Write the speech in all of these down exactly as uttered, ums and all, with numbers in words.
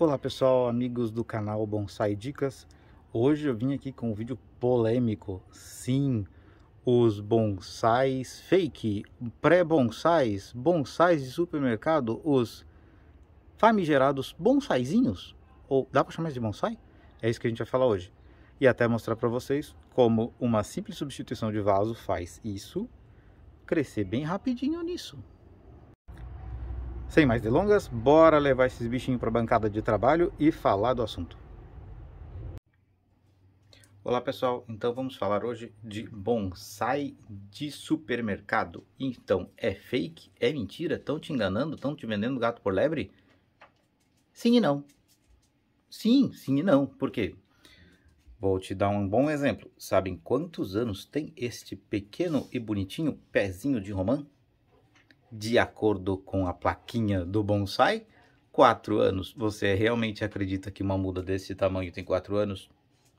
Olá pessoal, amigos do canal Bonsai Dicas. Hoje eu vim aqui com um vídeo polêmico. Sim, os bonsais fake, pré-bonsais, bonsais de supermercado, os famigerados bonsaizinhos, ou dá para chamar de bonsai? É isso que a gente vai falar hoje. E até mostrar para vocês como uma simples substituição de vaso faz isso crescer bem rapidinho nisso. Sem mais delongas, bora levar esses bichinhos para a bancada de trabalho e falar do assunto. Olá pessoal, então vamos falar hoje de bonsai de supermercado. Então, é fake? É mentira? Estão te enganando? Estão te vendendo gato por lebre? Sim e não. Sim, sim e não. Por quê? Vou te dar um bom exemplo. Sabem quantos anos tem este pequeno e bonitinho pezinho de romã? De acordo com a plaquinha do bonsai, quatro anos. Você realmente acredita que uma muda desse tamanho tem quatro anos?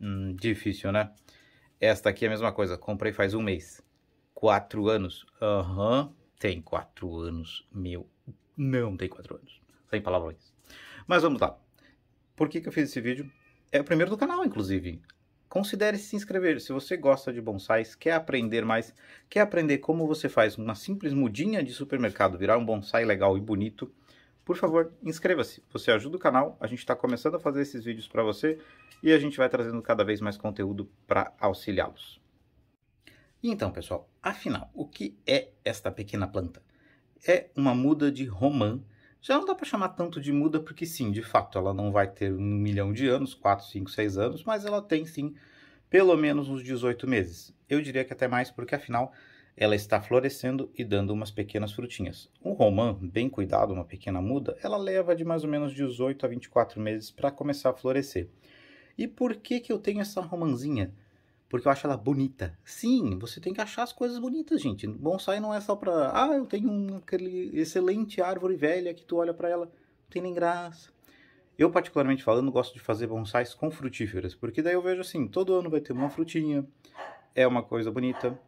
Hum, difícil, né? Esta aqui é a mesma coisa, comprei faz um mês. quatro anos. Aham, uhum, tem quatro anos, meu. Não tem quatro anos. Sem palavrões. Mas vamos lá. Por que que eu fiz esse vídeo? É o primeiro do canal, inclusive. Considere se inscrever, se você gosta de bonsais, quer aprender mais, quer aprender como você faz uma simples mudinha de supermercado virar um bonsai legal e bonito, por favor, inscreva-se, você ajuda o canal, a gente está começando a fazer esses vídeos para você e a gente vai trazendo cada vez mais conteúdo para auxiliá-los. Então pessoal, afinal, o que é esta pequena planta? É uma muda de romã. Já não dá para chamar tanto de muda, porque sim, de fato, ela não vai ter um milhão de anos, quatro, cinco, seis anos, mas ela tem sim pelo menos uns dezoito meses. Eu diria que até mais, porque afinal ela está florescendo e dando umas pequenas frutinhas. Um romã bem cuidado, uma pequena muda, ela leva de mais ou menos dezoito a vinte e quatro meses para começar a florescer. E por que que eu tenho essa romãzinha? Porque eu acho ela bonita. Sim, você tem que achar as coisas bonitas, gente. Bonsai não é só pra... Ah, eu tenho um, aquele excelente árvore velha que tu olha pra ela. Não tem nem graça. Eu, particularmente falando, gosto de fazer bonsais com frutíferas. Porque daí eu vejo assim, todo ano vai ter uma frutinha. É uma coisa bonita.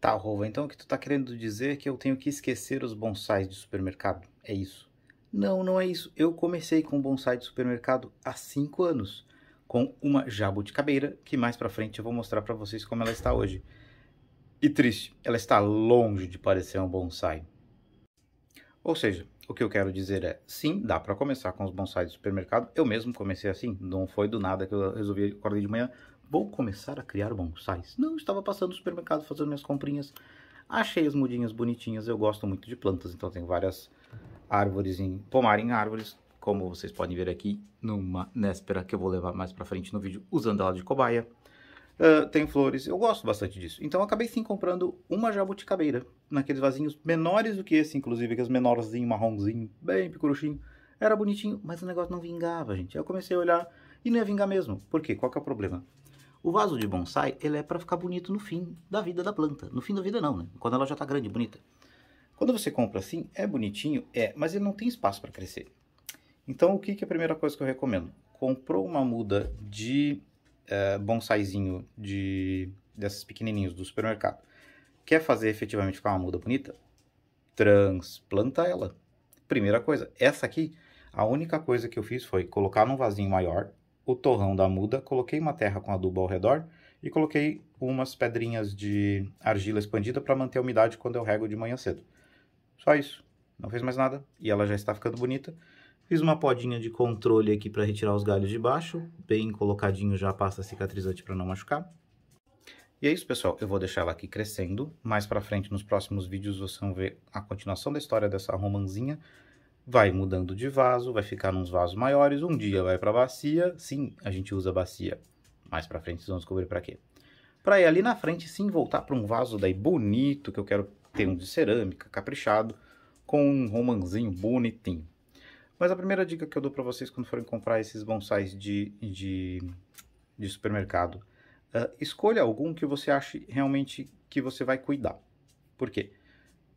Tá, Rova, então o que tu tá querendo dizer é que eu tenho que esquecer os bonsais de supermercado? É isso? Não, não é isso. Eu comecei com bonsai de supermercado há cinco anos. Com uma jabuticabeira, que mais pra frente eu vou mostrar pra vocês como ela está hoje. E triste, ela está longe de parecer um bonsai. Ou seja, o que eu quero dizer é, sim, dá pra começar com os bonsais do supermercado. Eu mesmo comecei assim, não foi do nada que eu resolvi, acordei de manhã, vou começar a criar bonsais. Não, estava passando no supermercado, fazendo minhas comprinhas, achei as mudinhas bonitinhas, eu gosto muito de plantas, então tem várias árvores em pomar em árvores. Como vocês podem ver aqui, numa néspera que eu vou levar mais pra frente no vídeo, usando ela de cobaia. Uh, tem flores, eu gosto bastante disso. Então eu acabei sim comprando uma jabuticabeira, naqueles vasinhos menores do que esse, inclusive, que as menorzinho, marronzinho, bem picuruchinho. Era bonitinho, mas o negócio não vingava, gente. Eu comecei a olhar e não ia vingar mesmo. Por quê? Qual que é o problema? O vaso de bonsai, ele é pra ficar bonito no fim da vida da planta. No fim da vida não, né? Quando ela já tá grande, bonita. Quando você compra assim, é bonitinho, é, mas ele não tem espaço pra crescer. Então, o que, que é a primeira coisa que eu recomendo? Comprou uma muda de uh, bonsaizinho de, desses pequenininhos do supermercado. Quer fazer efetivamente ficar uma muda bonita? Transplanta ela. Primeira coisa, essa aqui, a única coisa que eu fiz foi colocar num vasinho maior o torrão da muda, coloquei uma terra com adubo ao redor e coloquei umas pedrinhas de argila expandida para manter a umidade quando eu rego de manhã cedo. Só isso, não fez mais nada e ela já está ficando bonita. Fiz uma podinha de controle aqui para retirar os galhos de baixo, bem colocadinho já a pasta cicatrizante para não machucar. E é isso, pessoal. Eu vou deixar ela aqui crescendo. Mais para frente, nos próximos vídeos, vocês vão ver a continuação da história dessa romanzinha. Vai mudando de vaso, vai ficar nos vasos maiores. Um dia vai para bacia. Sim, a gente usa bacia. Mais para frente, vocês vão descobrir para quê. Para ir ali na frente, sim, voltar para um vaso daí bonito, que eu quero ter um de cerâmica, caprichado, com um romanzinho bonitinho. Mas a primeira dica que eu dou para vocês quando forem comprar esses bonsais de, de, de supermercado, uh, escolha algum que você ache realmente que você vai cuidar. Por quê?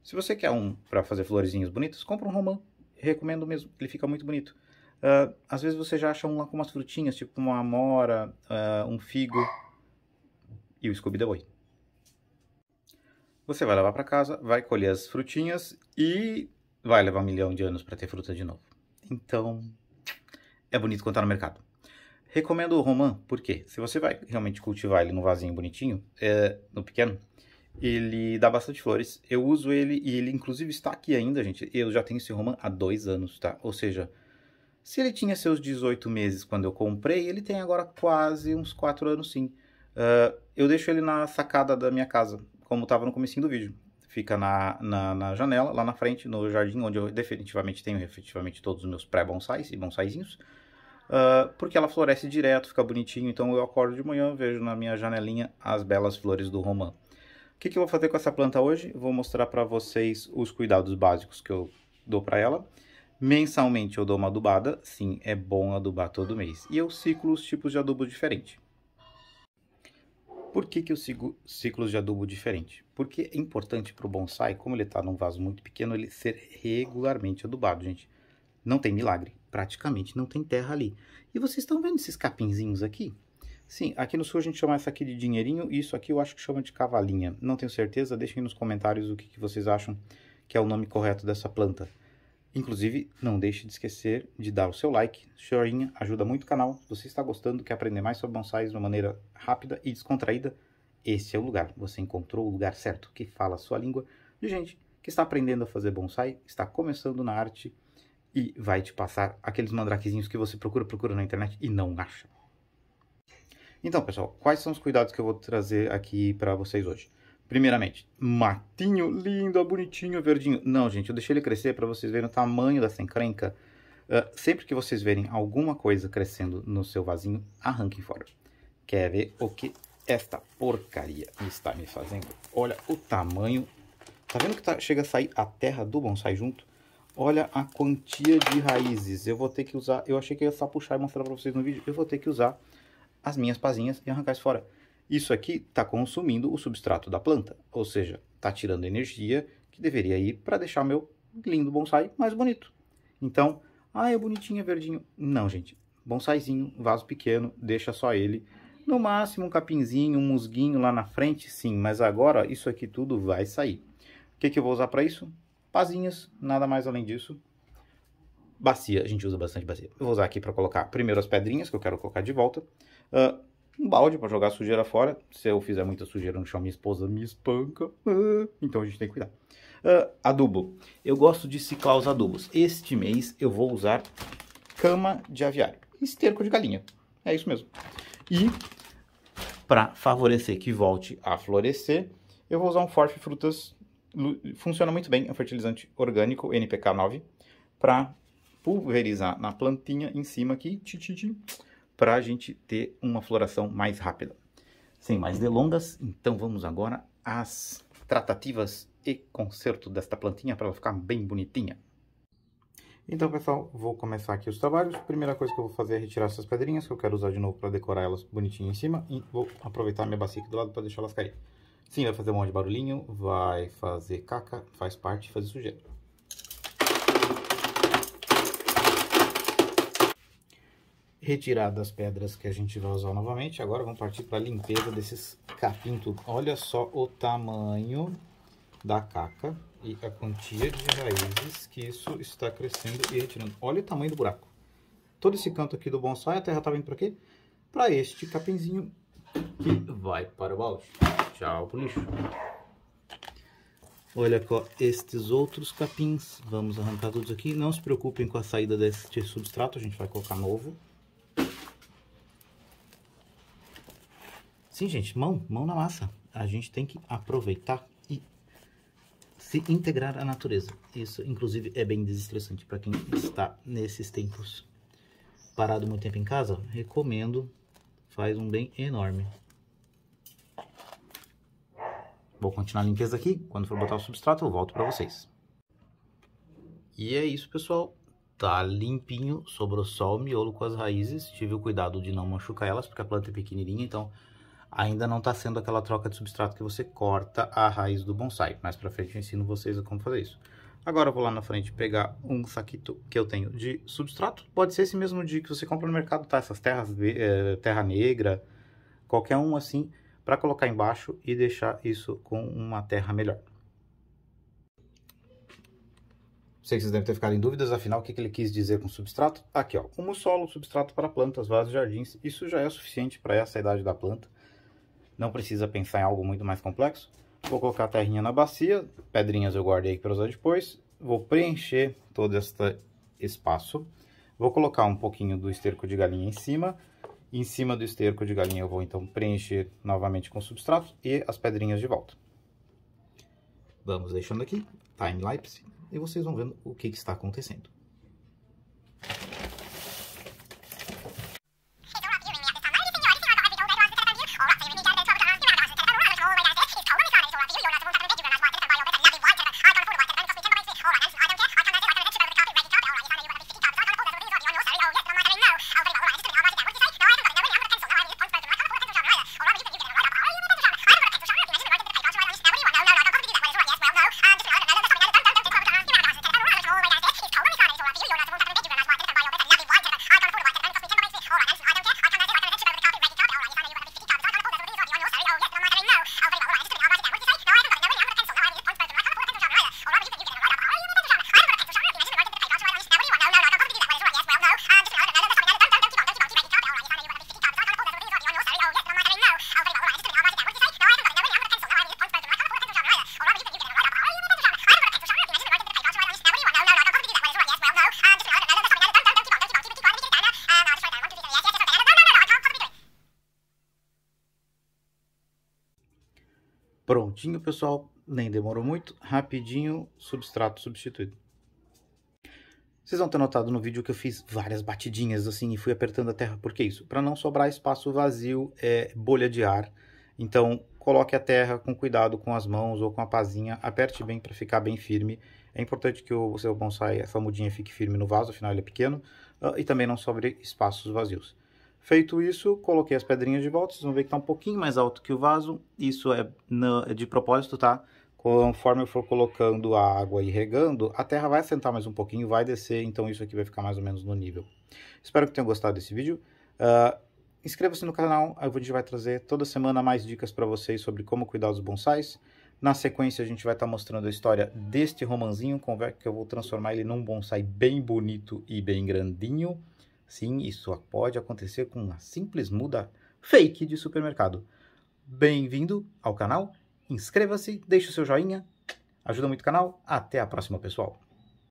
Se você quer um para fazer florezinhas bonitas, compra um romã. Recomendo mesmo, ele fica muito bonito. Uh, às vezes você já acha um lá com umas frutinhas, tipo uma amora, uh, um figo e o Scooby-Doo. Você vai levar para casa, vai colher as frutinhas e vai levar um milhão de anos para ter fruta de novo. Então, é bonito quando tá no mercado. Recomendo o Roman, porque se você vai realmente cultivar ele num vasinho bonitinho, é, no pequeno, ele dá bastante flores. Eu uso ele e ele inclusive está aqui ainda, gente. Eu já tenho esse Roman há dois anos, tá? Ou seja, se ele tinha seus dezoito meses quando eu comprei, ele tem agora quase uns quatro anos, sim. Uh, eu deixo ele na sacada da minha casa, como estava no comecinho do vídeo. Fica na, na, na janela, lá na frente, no jardim, onde eu definitivamente tenho efetivamente todos os meus pré-bonsais e bonsaizinhos. Uh, porque ela floresce direto, fica bonitinho, então eu acordo de manhã, vejo na minha janelinha as belas flores do Roman. O que, que eu vou fazer com essa planta hoje? Vou mostrar para vocês os cuidados básicos que eu dou para ela. Mensalmente eu dou uma adubada, sim, é bom adubar todo mês. E eu ciclo os tipos de adubo diferente. Por que, que eu sigo ciclos de adubo diferente? Porque é importante para o bonsai, como ele está num vaso muito pequeno, ele ser regularmente adubado, gente. Não tem milagre, praticamente não tem terra ali. E vocês estão vendo esses capinzinhos aqui? Sim, aqui no sul a gente chama essa aqui de dinheirinho, e isso aqui eu acho que chama de cavalinha. Não tenho certeza, deixem nos comentários o que, que vocês acham que é o nome correto dessa planta. Inclusive, não deixe de esquecer de dar o seu like, joinha, ajuda muito o canal. Se você está gostando, quer aprender mais sobre bonsais de uma maneira rápida e descontraída, esse é o lugar. Você encontrou o lugar certo, que fala a sua língua, de gente que está aprendendo a fazer bonsai, está começando na arte, e vai te passar aqueles mandrakezinhos que você procura, procura na internet e não acha. Então, pessoal, quais são os cuidados que eu vou trazer aqui para vocês hoje? Primeiramente, matinho lindo, bonitinho, verdinho. Não, gente, eu deixei ele crescer para vocês verem o tamanho dessa encrenca. Uh, sempre que vocês verem alguma coisa crescendo no seu vasinho, arranquem fora. Quer ver o que esta porcaria está me fazendo? Olha o tamanho. Tá vendo que tá, chega a sair a terra do bonsai junto? Olha a quantia de raízes. Eu vou ter que usar... Eu achei que ia só puxar e mostrar para vocês no vídeo. Eu vou ter que usar as minhas pazinhas e arrancar isso fora. Isso aqui está consumindo o substrato da planta. Ou seja, está tirando energia que deveria ir para deixar meu lindo bonsai mais bonito. Então, ah, é bonitinho, é verdinho. Não, gente. Bonsaizinho, vaso pequeno, deixa só ele. No máximo um capinzinho, um musguinho lá na frente, sim. Mas agora isso aqui tudo vai sair. O que, que eu vou usar para isso? Pazinhas, nada mais além disso. Bacia, a gente usa bastante bacia. Eu vou usar aqui para colocar primeiro as pedrinhas, que eu quero colocar de volta. Uh, um balde para jogar a sujeira fora. Se eu fizer muita sujeira no chão, minha esposa me espanca. Uh, então a gente tem que cuidar. Uh, adubo. Eu gosto de ciclar os adubos. Este mês eu vou usar cama de aviário. Esterco de galinha. É isso mesmo. E para favorecer que volte a florescer, eu vou usar um Forte Frutas. Funciona muito bem, é um fertilizante orgânico N P K nove, para pulverizar na plantinha em cima aqui, para a gente ter uma floração mais rápida. Sem mais delongas, então vamos agora às tratativas e conserto desta plantinha para ela ficar bem bonitinha. Então, pessoal, vou começar aqui os trabalhos. A primeira coisa que eu vou fazer é retirar essas pedrinhas, que eu quero usar de novo para decorar elas bonitinho em cima, e vou aproveitar minha bacia aqui do lado para deixar elas cair. Sim, vai fazer um monte de barulhinho, vai fazer caca, faz parte, fazer sujeira. Retirada as pedras que a gente vai usar novamente, agora vamos partir para a limpeza desses capim tudo. Olha só o tamanho da caca e a quantia de raízes que isso está crescendo e retirando. Olha o tamanho do buraco. Todo esse canto aqui do bonsai, a terra está vindo para quê? Para este capinzinho que vai para o balde. Tchau pro lixo. Olha com estes outros capins. Vamos arrancar todos aqui. Não se preocupem com a saída deste substrato. A gente vai colocar novo. Sim, gente. Mão. Mão na massa. A gente tem que aproveitar e se integrar à natureza. Isso, inclusive, é bem desestressante para quem está nesses tempos. Parado muito tempo em casa, recomendo. Faz um bem enorme. Vou continuar a limpeza aqui, quando for botar o substrato eu volto para vocês. E é isso, pessoal, tá limpinho, sobrou só o miolo com as raízes, tive o cuidado de não machucar elas, porque a planta é pequenininha, então ainda não tá sendo aquela troca de substrato que você corta a raiz do bonsai, mais para frente eu ensino vocês a como fazer isso. Agora eu vou lá na frente pegar um saquito que eu tenho de substrato, pode ser esse mesmo de que você compra no mercado, tá, essas terras, é, terra negra, qualquer um assim, para colocar embaixo e deixar isso com uma terra melhor. Sei que vocês devem ter ficado em dúvidas, afinal, o que ele quis dizer com substrato? Aqui, ó, como solo, substrato para plantas, vasos, jardins, isso já é suficiente para essa idade da planta. Não precisa pensar em algo muito mais complexo. Vou colocar a terrinha na bacia, pedrinhas eu guardei para usar depois. Vou preencher todo este espaço. Vou colocar um pouquinho do esterco de galinha em cima. Em cima do esterco de galinha eu vou então preencher novamente com substrato e as pedrinhas de volta. Vamos deixando aqui, time-lapse, e vocês vão vendo o que, que está acontecendo. Prontinho, pessoal, nem demorou muito, rapidinho, substrato substituído. Vocês vão ter notado no vídeo que eu fiz várias batidinhas assim e fui apertando a terra, por que isso? Para não sobrar espaço vazio, é bolha de ar, então coloque a terra com cuidado com as mãos ou com a pazinha, aperte bem para ficar bem firme. É importante que o seu bonsai, essa mudinha, fique firme no vaso, afinal ele é pequeno, e também não sobre espaços vazios. Feito isso, coloquei as pedrinhas de volta, vocês vão ver que está um pouquinho mais alto que o vaso, isso é de propósito, tá? Conforme eu for colocando a água e regando, a terra vai assentar mais um pouquinho, vai descer, então isso aqui vai ficar mais ou menos no nível. Espero que tenham gostado desse vídeo. Uh, Inscreva-se no canal, a gente vai trazer toda semana mais dicas para vocês sobre como cuidar dos bonsais. Na sequência, a gente vai estar tá mostrando a história deste romanzinho, que eu vou transformar ele num bonsai bem bonito e bem grandinho. Sim, isso pode acontecer com uma simples muda fake de supermercado. Bem-vindo ao canal, inscreva-se, deixe o seu joinha, ajuda muito o canal. Até a próxima, pessoal!